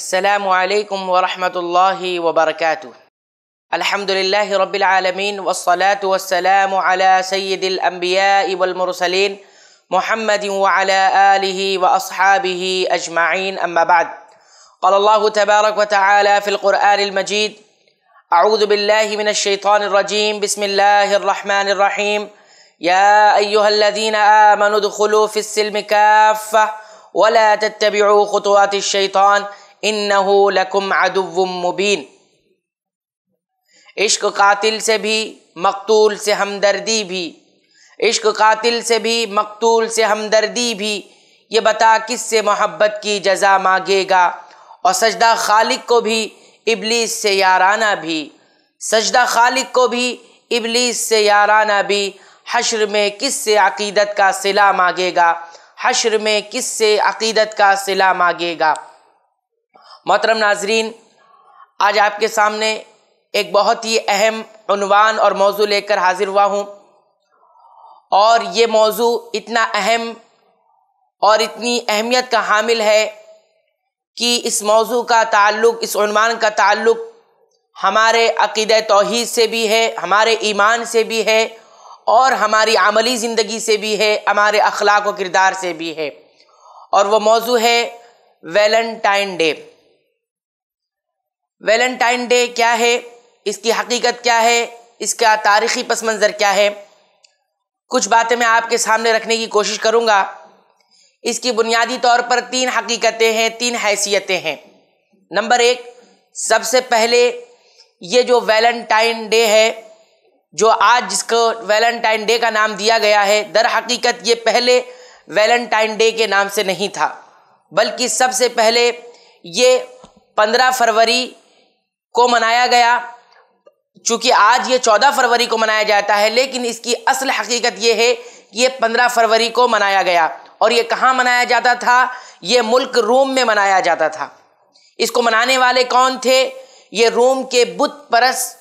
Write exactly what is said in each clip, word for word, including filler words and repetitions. السلام علیکم ورحمۃ اللہ وبرکاتہ۔ الحمدللہ رب العالمین والصلاة والسلام علی سید الانبیاء والمرسلین محمد وعلی آلہ واصحابہ اجمعین، اما بعد۔ قال اللہ تبارک وتعالی فی القرآن المجید: اعوذ باللہ من الشیطان الرجیم، بسم اللہ الرحمن الرحیم، یا ایہا الذین آمنوا ادخلوا فی السلم کافہ ولا تتبعوا خطوات الشیطان انہ لکم عدو مبین۔ عشق قاتل سے بھی مقتول سے ہمدردی بھی، عشق قاتل سے بھی مقتول سے ہمدردی بھی، یہ بتا کس سے محبت کی جزا مانگے گا، اور سجدہ خالق کو بھی ابلیس سے یارانہ بھی، سجدہ خالق کو بھی ابلیس سے یارانہ بھی، حشر میں کس سے عقیدت کا صلہ مانگے گا، حشر میں کس سے عقیدت کا صلہ مانگے گا۔ محترم ناظرین، آج آپ کے سامنے ایک بہت ہی اہم عنوان اور موضوع لے کر حاضر ہوا ہوں، اور یہ موضوع اتنا اہم اور اتنی اہمیت کا حامل ہے کہ اس موضوع کا تعلق، اس عنوان کا تعلق ہمارے عقیدہ توحید سے بھی ہے، ہمارے ایمان سے بھی ہے، اور ہماری عملی زندگی سے بھی ہے، ہمارے اخلاق و کردار سے بھی ہے، اور وہ موضوع ہے ویلنٹائن ڈے۔ ویلنٹائن ڈے کیا ہے، اس کی حقیقت کیا ہے، اس کا تاریخی پس منظر کیا ہے، کچھ باتیں میں آپ کے سامنے رکھنے کی کوشش کروں گا۔ اس کی بنیادی طور پر تین حقیقتیں ہیں، تین حیثیتیں ہیں۔ نمبر ایک، سب سے پہلے یہ جو ویلنٹائن ڈے ہے، جو آج جس کو ویلنٹائن ڈے کا نام دیا گیا ہے، در حقیقت یہ پہلے ویلنٹائن ڈے کے نام سے نہیں تھا، بلکہ سب سے پہلے یہ پندرہ فروری کو منایا گیا۔ چونکہ آج یہ چودہ فروری کو منایا جاتا ہے، لیکن اس کی اصل حقیقت یہ ہے کہ یہ پندرہ فروری کو منایا گیا، اور یہ کہاں منایا جاتا تھا، یہ ملک روم میں منایا جاتا تھا۔ اس کو منانے والے کون تھے، یہ روم کے بت پرست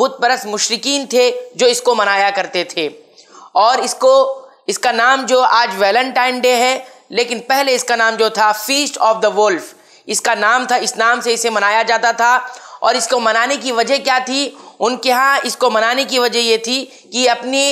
بت پرست مشرکین تھے جو اس کو منایا کرتے تھے، اور اس کو اس کا نام جو آج ویلنٹائن ڈے ہے، لیکن پہلے اس کا نام جو تھا فیسٹ آف دا وولف، اس کا نام تھا، اس نام سے اسے منایا جاتا تھا۔ اور اس کو منانے کی وجہ کیا تھی، ان کے ہاں اس کو منانے کی وجہ یہ تھی کہ اپنی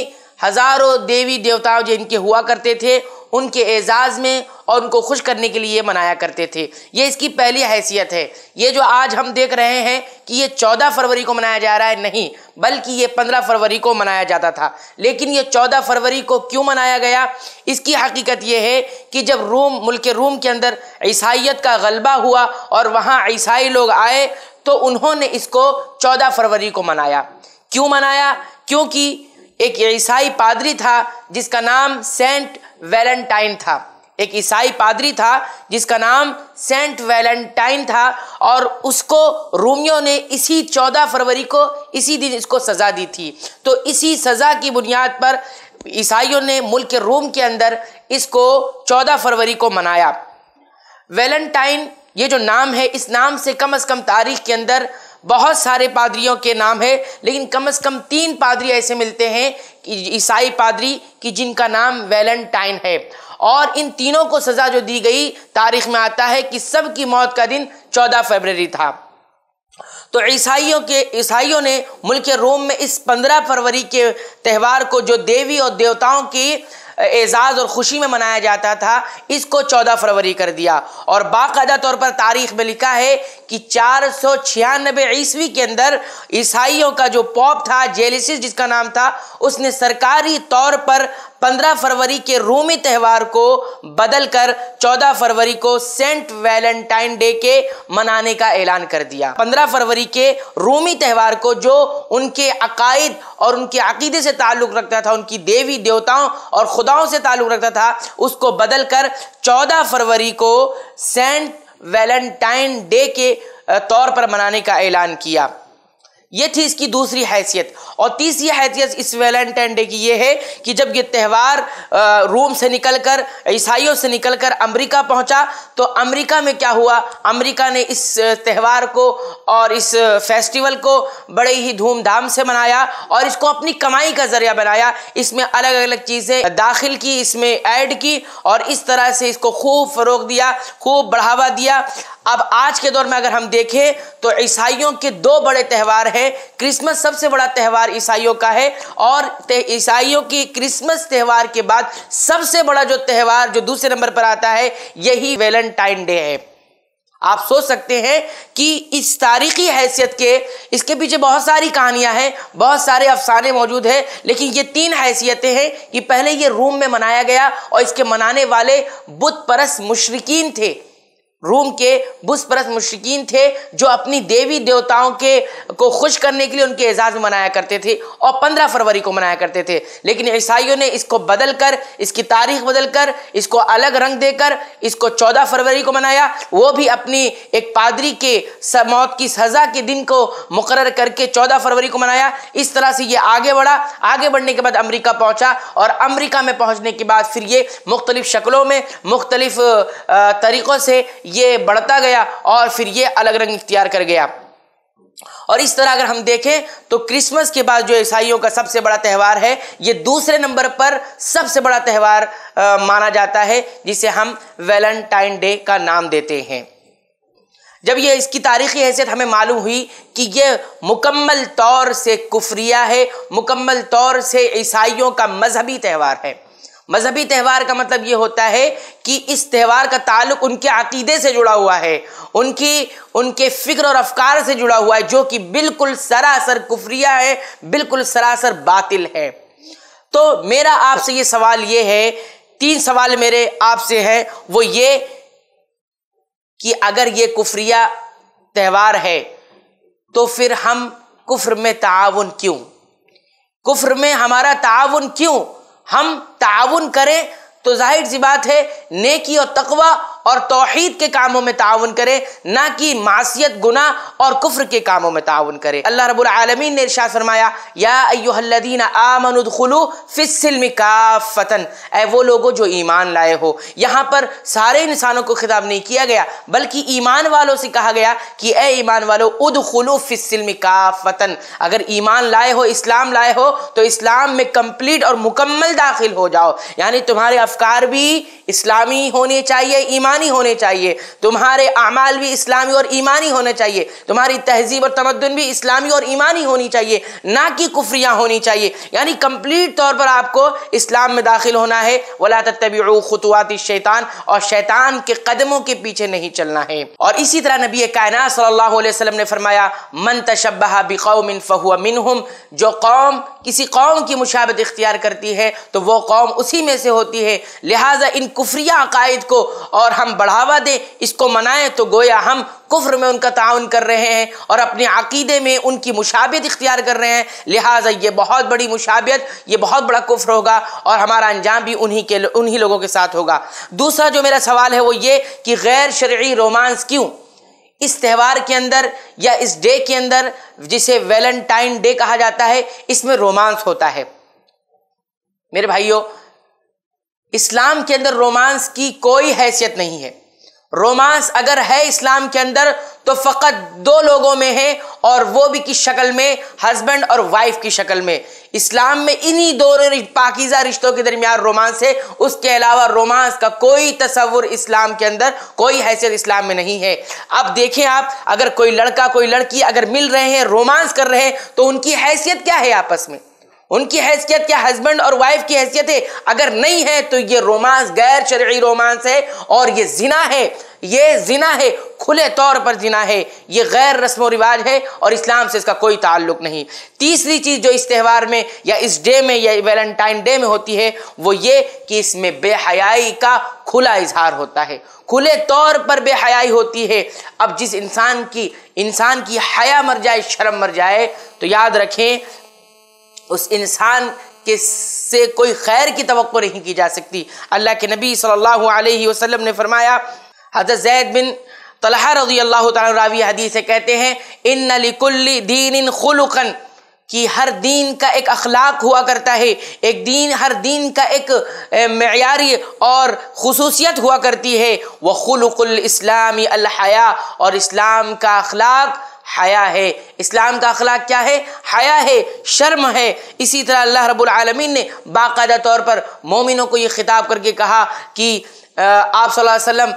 ہزاروں دیوی دیوتاؤں جو ان کے ہوا کرتے تھے، ان کے اعزاز میں اور ان کو خوش کرنے کے لیے منایا کرتے تھے۔ یہ اس کی پہلی حیثیت ہے۔ یہ جو آج ہم دیکھ رہے ہیں کہ یہ چودہ فروری کو منایا جا رہا ہے، نہیں، بلکہ یہ پندرہ فروری کو منایا جاتا تھا۔ لیکن یہ چودہ فروری کو کیوں منایا گیا، اس کی حقیقت یہ ہے کہ جب روم ملک روم کے اندر عیسائیت کا غلبہ ہوا اور وہاں عیسائی لوگ آئے، تو انہوں نے اس کو چودہ فروری کو منایا۔ کیوں منایا؟ کیونکہ ایک عیسائی پادری تھا جس کا نام سینٹ ویلنٹائن تھا، ایک عیسائی پادری تھا جس کا نام سینٹ ویلنٹائن تھا، اور اس کو رومیوں نے اسی چودہ فروری کو، اسی دن اس کو سزا دی تھی۔ تو اسی سزا کی بنیاد پر عیسائیوں نے ملک روم کے اندر اس کو چودہ فروری کو منایا۔ ویلنٹائن یہ جو نام ہے، اس نام سے کم از کم تاریخ کے اندر بہت سارے پادریوں کے نام ہے، لیکن کم از کم تین پادری ایسے ملتے ہیں عیسائی پادری کی جن کا نام ویلنٹائن ہے، اور ان تینوں کو سزا جو دی گئی، تاریخ میں آتا ہے کہ سب کی موت کا دن چودہ فروری تھا۔ تو عیسائیوں کے عیسائیوں نے ملک روم میں اس پندرہ فروری کے تہوار کو، جو دیوی اور دیوتاؤں کی اعزاز اور خوشی میں منایا جاتا تھا، اس کو چودہ فروری کر دیا، اور باقاعدہ طور پر تاریخ میں لکھا ہے کہ چار سو چھیانوے عیسوی کے اندر عیسائیوں کا جو پوپ تھا جیلیسس جس کا نام تھا، اس نے سرکاری طور پر پندرہ فروری کے رومی تہوار کو بدل کر چودہ فروری کو سینٹ ویلنٹائن ڈے کے منانے کا اعلان کر دیا۔ پندرہ فروری کے رومی تہوار کو، جو ان کے عقائد اور ان کے عقیدے سے تعلق رکھتا تھا، ان کی دیوی دیوتاؤں اور خداؤں سے تعلق رکھتا تھا، اس کو بدل کر چودہ فروری کو سینٹ ویلنٹائن ڈے کے طور پر منانے کا اعلان کیا۔ یہ تھی اس کی دوسری حیثیت۔ اور تیسری حیثیت اس ویلنٹائن ڈے کی یہ ہے کہ جب یہ تہوار روم سے نکل کر، عیسائیوں سے نکل کر امریکہ پہنچا، تو امریکہ میں کیا ہوا، امریکہ نے اس تہوار کو اور اس فیسٹیول کو بڑے ہی دھوم دھام سے منایا، اور اس کو اپنی کمائی کا ذریعہ بنایا، اس میں الگ الگ چیزیں داخل کی، اس میں ایڈ کی، اور اس طرح سے اس کو خوب فروغ دیا، خوب بڑھاوا دیا۔ اب آج کے دور میں اگر ہم دیکھیں تو عیسائیوں کے دو بڑے تہوار ہیں. کرسمس سب سے بڑا تہوار عیسائیوں کا ہے, اور عیسائیوں کی کرسمس تہوار کے بعد سب سے بڑا جو تہوار جو دوسرے نمبر پر آتا ہے یہی ویلنٹائن ڈے ہے. آپ سوچ سکتے ہیں کہ اس تاریخی حیثیت کے اس کے پیچھے بہت ساری کہانیاں ہیں, بہت سارے افسانے موجود ہیں, لیکن یہ تین حیثیتیں ہیں کہ پہلے یہ روم میں منایا گیا اور اس کے منانے والے بت پرست مشرکین تھے. روم کے بت پرست مشرکین تھے جو اپنی دیوی دیوتاؤں کے کو خوش کرنے کے لیے ان کے اعزاز میں منایا کرتے تھے اور پندرہ فروری کو منایا کرتے تھے. لیکن عیسائیوں نے اس کو بدل کر, اس کی تاریخ بدل کر, اس کو الگ رنگ دے کر اس کو چودہ فروری کو منایا, وہ بھی اپنی ایک پادری کے موت کی سزا کے دن کو مقرر کر کے چودہ فروری کو منایا. اس طرح سے یہ آگے بڑھا, آگے بڑھنے کے بعد امریکہ پہنچا, اور امریکہ میں پہنچنے کے بعد پھر یہ مختلف شکلوں میں مختلف طریقوں سے یہ بڑھتا گیا اور پھر یہ الگ رنگ اختیار کر گیا. اور اس طرح اگر ہم دیکھیں تو کرسمس کے بعد جو عیسائیوں کا سب سے بڑا تہوار ہے یہ دوسرے نمبر پر سب سے بڑا تہوار مانا جاتا ہے, جسے ہم ویلنٹائن ڈے کا نام دیتے ہیں. جب یہ اس کی تاریخی حیثیت ہمیں معلوم ہوئی کہ یہ مکمل طور سے کفریہ ہے, مکمل طور سے عیسائیوں کا مذہبی تہوار ہے. مذہبی تہوار کا مطلب یہ ہوتا ہے کہ اس تہوار کا تعلق ان کے عقیدے سے جڑا ہوا ہے, ان کی ان کے فکر اور افکار سے جڑا ہوا ہے, جو کہ بالکل سراسر کفریہ ہے, بالکل سراسر باطل ہے. تو میرا آپ سے یہ سوال یہ ہے, تین سوال میرے آپ سے ہیں, وہ یہ کہ اگر یہ کفریہ تہوار ہے تو پھر ہم کفر میں تعاون کیوں, کفر میں ہمارا تعاون کیوں؟ ہم تعاون کریں تو ظاہر سی بات ہے نیکی اور تقویٰ اور توحید کے کاموں میں تعاون کریں, نہ کہ معصیت, گناہ اور کفر کے کاموں میں تعاون کریں. اللہ رب العالمین نے ارشاد فرمایا, یا ایہا الذین آمنوا ادخلوا فی السلم کافۃ, اے وہ لوگوں جو ایمان لائے ہو. یہاں پر سارے انسانوں کو خطاب نہیں کیا گیا, بلکہ ایمان والوں سے کہا گیا کہ اے ایمان والو, ادخلوا فی السلم کافۃ, اگر ایمان لائے ہو, اسلام لائے ہو, تو اسلام میں کمپلیٹ اور مکمل داخل ہو جاؤ. یعنی تمہارے افکار بھی اسلامی ہونے چاہیے, ایمانی ہونے چاہیے, تمہارے اعمال بھی اسلامی اور ایمانی ہونے چاہیے, تمہاری تہذیب اور تمدن بھی اسلامی اور ایمانی ہونی چاہیے, نہ کہ کفریاں ہونی چاہیے. یعنی کمپلیٹ طور پر آپ کو اسلام میں داخل ہونا ہے. وَلَا تَتَّبِعُوا خُطُوَاتِ الشَّيْطَانِ, اور شیطان کے قدموں کے پیچھے نہیں چلنا ہے. اور اسی طرح نبی کائنات صلی اللہ علیہ وسلم نے فرمایا, مَن تَشَبَّهَ بِقَوْمٍ فَهُوَ مِنْهُمْ, جو قوم کسی قوم کی مشابہت اختیار کرتی ہے تو وہ قوم اسی میں سے ہوتی ہے. لہٰذا ان کفریہ عقائد کو اور ہم بڑھاوا دیں, اس کو منائیں, تو گویا ہم کفر میں ان کا تعاون کر رہے ہیں اور اپنے عقیدے میں ان کی مشابہت اختیار کر رہے ہیں. لہٰذا یہ بہت بڑی مشابہت, یہ بہت بڑا کفر ہوگا, اور ہمارا انجام بھی انہی کے انہی لوگوں کے ساتھ ہوگا. دوسرا جو میرا سوال ہے وہ یہ کہ غیر شرعی رومانس کیوں اس تہوار کے اندر, یا اس ڈے کے اندر جسے ویلنٹائن ڈے کہا جاتا ہے, اس میں رومانس ہوتا ہے؟ میرے بھائیو, اسلام کے اندر رومانس کی کوئی حیثیت نہیں ہے. رومانس اگر ہے اسلام کے اندر تو فقط دو لوگوں میں ہے, اور وہ بھی کی شکل میں, ہسبینڈ اور وائف کی شکل میں. اسلام میں انہی دو پاکیزہ رشتوں کے درمیان رومانس ہے, اس کے علاوہ رومانس کا کوئی تصور اسلام کے اندر, کوئی حیثیت اسلام میں نہیں ہے. اب دیکھیں آپ, اگر کوئی لڑکا کوئی لڑکی اگر مل رہے ہیں, رومانس کر رہے ہیں, تو ان کی حیثیت کیا ہے آپس میں؟ ان کی حیثیت کیا ہسبینڈ اور وائف کی حیثیت ہے؟ اگر نہیں ہے تو یہ رومانس غیر شرعی رومانس ہے, اور یہ زنا ہے, یہ زنا ہے, کھلے طور پر زنا ہے, یہ غیر رسم و رواج ہے, اور اسلام سے اس کا کوئی تعلق نہیں. تیسری چیز جو اس تہوار میں یا اس ڈے میں یا ویلنٹائن ڈے میں ہوتی ہے وہ یہ کہ اس میں بے حیائی کا کھلا اظہار ہوتا ہے, کھلے طور پر بے حیائی ہوتی ہے. اب جس انسان کی انسان کی حیا مر جائے, شرم مر جائے, تو یاد رکھیں اس انسان کے سے کوئی خیر کی توقع نہیں کی جا سکتی. اللہ کے نبی صلی اللہ علیہ وسلم نے فرمایا, حضرت زید بن طلحہ رضی اللہ تعالیٰ راوی حدیث سے کہتے ہیں, ان لکل دین خلقا, کہ ہر دین کا ایک اخلاق ہوا کرتا ہے, ایک دین ہر دین کا ایک معیاری اور خصوصیت ہوا کرتی ہے. وخلق الاسلام الحیا, اور اسلام کا اخلاق حیا ہے. اسلام کا اخلاق کیا ہے؟ حیا ہے, شرم ہے. اسی طرح اللہ رب العالمین نے باقاعدہ طور پر مومنوں کو یہ خطاب کر کے کہا کہ آپ صلی اللہ علیہ وسلم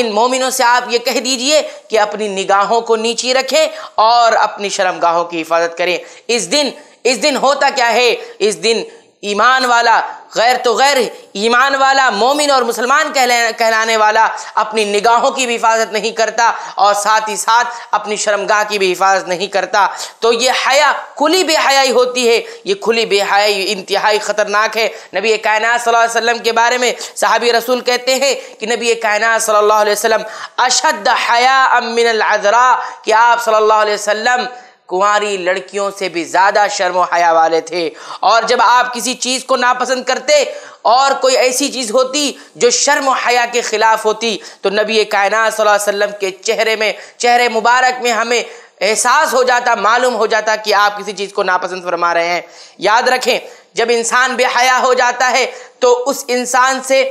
ان مومنوں سے آپ یہ کہہ دیجئے کہ اپنی نگاہوں کو نیچی رکھیں اور اپنی شرمگاہوں کی حفاظت کریں. اس دن اس دن ہوتا کیا ہے؟ اس دن ایمان والا، غیر تو غیر ایمان والا، مومن اور مسلمان کہلانے والا اپنی نگاہوں کی بھی حفاظت نہیں کرتا اور ساتھ ہی ساتھ اپنی شرمگاہ کی بھی حفاظت نہیں کرتا. تو یہ حیا کھلی بے حیائی ہوتی ہے، یہ کھلی بے حیائی انتہائی خطرناک ہے. نبی کائنات صلی اللہ علیہ وسلم کے بارے میں صحابی رسول کہتے ہیں کہ نبی کائنات صلی اللہ علیہ وسلم اشد حیاء من العذراء، کہ آپ صلی اللہ علیہ وسلم کنواری لڑکیوں سے بھی زیادہ شرم و حیا والے تھے. اور جب آپ کسی چیز کو ناپسند کرتے اور کوئی ایسی چیز ہوتی جو شرم و حیا کے خلاف ہوتی تو نبی کائنات صلی اللہ علیہ وسلم کے چہرے میں، چہرے مبارک میں ہمیں احساس ہو جاتا، معلوم ہو جاتا کہ آپ کسی چیز کو ناپسند فرما رہے ہیں. یاد رکھیں جب انسان بے حیا ہو جاتا ہے تو اس انسان سے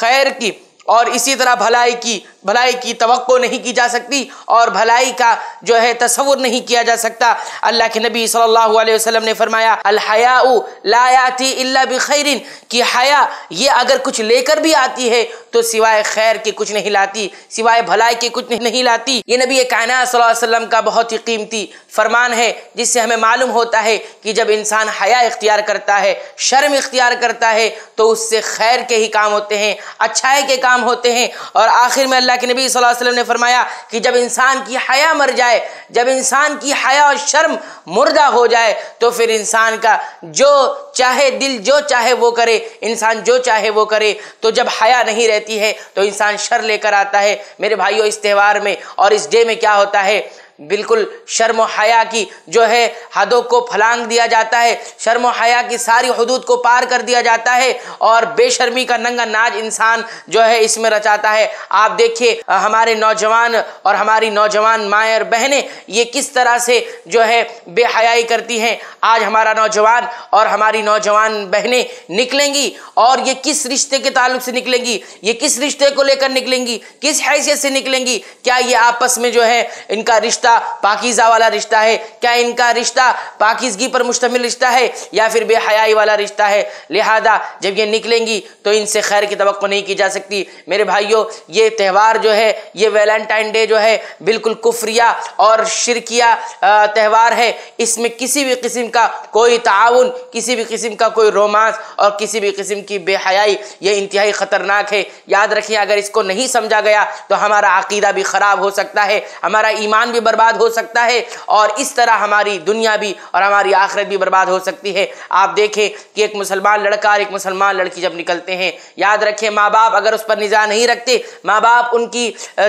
خیر کی اور اسی طرح بھلائی کی بھلائی کی توقع نہیں کی جا سکتی اور بھلائی کا جو ہے تصور نہیں کیا جا سکتا. اللہ کے نبی صلی اللہ علیہ وسلم نے فرمایا الحیاء لا یاتی الا بخیر، کہ حیا یہ اگر کچھ لے کر بھی آتی ہے تو سوائے خیر کے کچھ نہیں لاتی، سوائے بھلائی کے کچھ نہیں لاتی. یہ نبی کائنات صلی اللہ علیہ وسلم کا بہت ہی قیمتی فرمان ہے جس سے ہمیں معلوم ہوتا ہے کہ جب انسان حیا اختیار کرتا ہے، شرم اختیار کرتا ہے تو اس سے خیر کے ہی کام ہوتے ہیں، اچھائی کے کام ہوتے ہیں. اور آخر میں اللہ کہ نبی صلی اللہ علیہ وسلم نے فرمایا کہ جب انسان کی حیا مر جائے، جب انسان کی حیا اور شرم مردہ ہو جائے تو پھر انسان کا جو چاہے دل جو چاہے وہ کرے، انسان جو چاہے وہ کرے. تو جب حیا نہیں رہتی ہے تو انسان شر لے کر آتا ہے. میرے بھائیو، اس تہوار میں اور اس ڈے میں کیا ہوتا ہے؟ بالکل شرم و حیا کی جو ہے حدوں کو پھلانگ دیا جاتا ہے، شرم و حیا کی ساری حدود کو پار کر دیا جاتا ہے اور بے شرمی کا ننگا ناچ انسان جو ہے اس میں رچاتا ہے. آپ دیکھیے ہمارے نوجوان اور ہماری نوجوان مائیں اور بہنیں یہ کس طرح سے جو ہے بے حیائی کرتی ہیں. آج ہمارا نوجوان اور ہماری نوجوان بہنیں نکلیں گی اور یہ کس رشتے کے تعلق سے نکلیں گی، یہ کس رشتے کو لے کر نکلیں گی، کس حیثیت سے نکلیں گی؟ کیا یہ آپس میں جو ہے ان کا رشتہ پاکیزہ والا رشتہ ہے؟ کیا ان کا رشتہ پاکیزگی پر مشتمل رشتہ ہے یا پھر بے حیائی والا رشتہ ہے؟ لہذا جب یہ نکلیں گی تو ان سے خیر کی توقع نہیں کی جا سکتی. میرے بھائیو، یہ تہوار جو ہے، یہ ویلنٹائن ڈے جو ہے بالکل کفریہ اور شرکیہ تہوار ہے. اس میں کسی بھی قسم کا کوئی تعاون، کسی بھی قسم کا کوئی رومانس اور کسی بھی قسم کی بے حیائی یہ انتہائی خطرناک ہے. یاد رکھیں اگر اس کو نہیں سمجھا گیا تو ہمارا عقیدہ بھی خراب ہو سکتا ہے، ہمارا ایمان بھی برباد ہو سکتا ہے اور اس طرح ہماری دنیا بھی اور ہماری آخرت بھی برباد ہو سکتی ہے. آپ دیکھیں کہ ایک مسلمان لڑکا اور ایک مسلمان لڑکی جب نکلتے ہیں، یاد رکھیں ماں باپ اگر اس پر نظر نہیں رکھتے، ماں باپ ان کی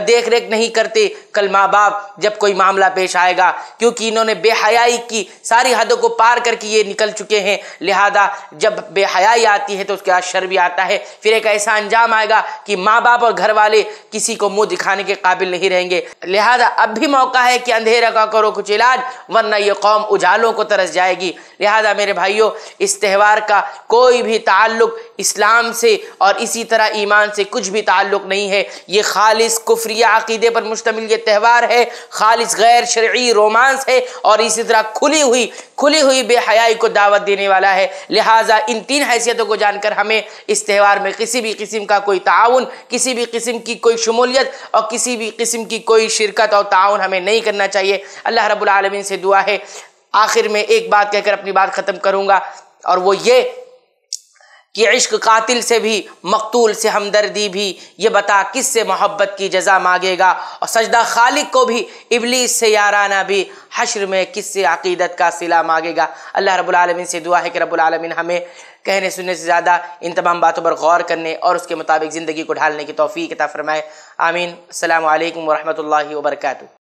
دیکھ ریکھ نہیں کرتے، کل ماں باپ جب کوئی معاملہ پیش آئے گا کیونکہ انہوں نے بے حیائی کی ساری حدوں کو پار کر کے یہ نکل چکے ہیں. لہذا جب بے حیائی آتی ہے تو اس کے بعد شر بھی آتا ہے. پھر ایک ایسا انجام آئے گا کہ ماں باپ اور گھر والے کسی کو منہ دکھانے کے قابل نہیں رہیں گے. لہذا اب بھی موقع ہے کہ اندھیرا کا کرو کچھ علاج ورنہ یہ قوم اجالوں کو ترس جائے گی. لہذا میرے بھائیو، اس تہوار کا کوئی بھی تعلق اسلام سے اور اسی طرح ایمان سے کچھ بھی تعلق نہیں ہے. یہ خالص کفریہ عقیدے پر مشتمل یہ تہوار ہے، خالص غیر شرعی رومانس ہے اور اسی طرح کھلی ہوئی کھلی ہوئی بے حیائی کو دعوت دینے والا ہے. لہٰذا ان تین حیثیتوں کو جان کر ہمیں اس تہوار میں کسی بھی قسم کا کوئی تعاون، کسی بھی قسم کی کوئی شمولیت اور کسی بھی قسم کی کوئی شرکت اور تعاون ہمیں نہیں کرنا چاہیے. اللہ رب العالمین سے دعا ہے. آخر میں ایک بات کہہ کر اپنی بات ختم کروں گا اور وہ یہ کہ عشق قاتل سے بھی، مقتول سے ہمدردی بھی، یہ بتا کس سے محبت کی جزا مانگے گا؟ اور سجدہ خالق کو بھی، ابلیس سے یارانہ بھی، حشر میں کس سے عقیدت کا صلہ مانگے گا؟ اللہ رب العالمین سے دعا ہے کہ رب العالمین ہمیں کہنے سننے سے زیادہ ان تمام باتوں پر غور کرنے اور اس کے مطابق زندگی کو ڈھالنے کی توفیق عطا فرمائے. آمین. السلام علیکم ورحمۃ اللہ وبرکاتہ.